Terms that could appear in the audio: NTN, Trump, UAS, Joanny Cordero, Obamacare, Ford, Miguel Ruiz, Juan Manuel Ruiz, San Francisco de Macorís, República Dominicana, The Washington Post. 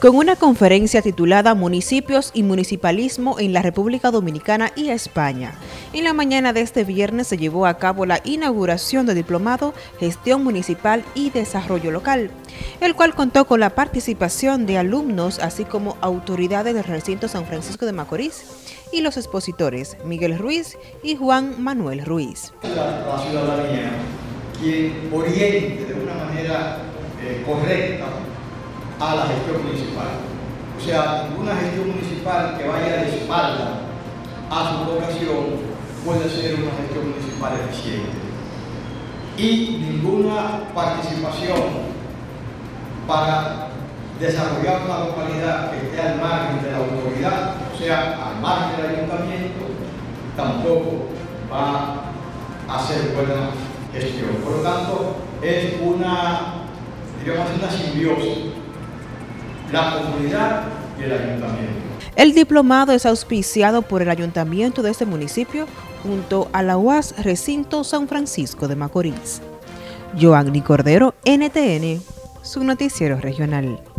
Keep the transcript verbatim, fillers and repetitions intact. Con una conferencia titulada Municipios y Municipalismo en la República Dominicana y España. En la mañana de este viernes se llevó a cabo la inauguración del diplomado Gestión Municipal y Desarrollo Local, el cual contó con la participación de alumnos así como autoridades del recinto San Francisco de Macorís y los expositores Miguel Ruiz y Juan Manuel Ruiz. La ciudadanía, quien oriente de una manera eh, correcta a la gestión municipal. O sea, ninguna gestión municipal que vaya de espalda a su vocación puede ser una gestión municipal eficiente. Y ninguna participación para desarrollar una localidad que esté al margen de la autoridad, o sea, al margen del ayuntamiento, tampoco va a ser buena gestión. Por lo tanto, es una, digamos, una simbiosis. La comunidad y el ayuntamiento. El diplomado es auspiciado por el ayuntamiento de este municipio junto a la U A S Recinto San Francisco de Macorís. Joanny Cordero, N T N, su noticiero regional.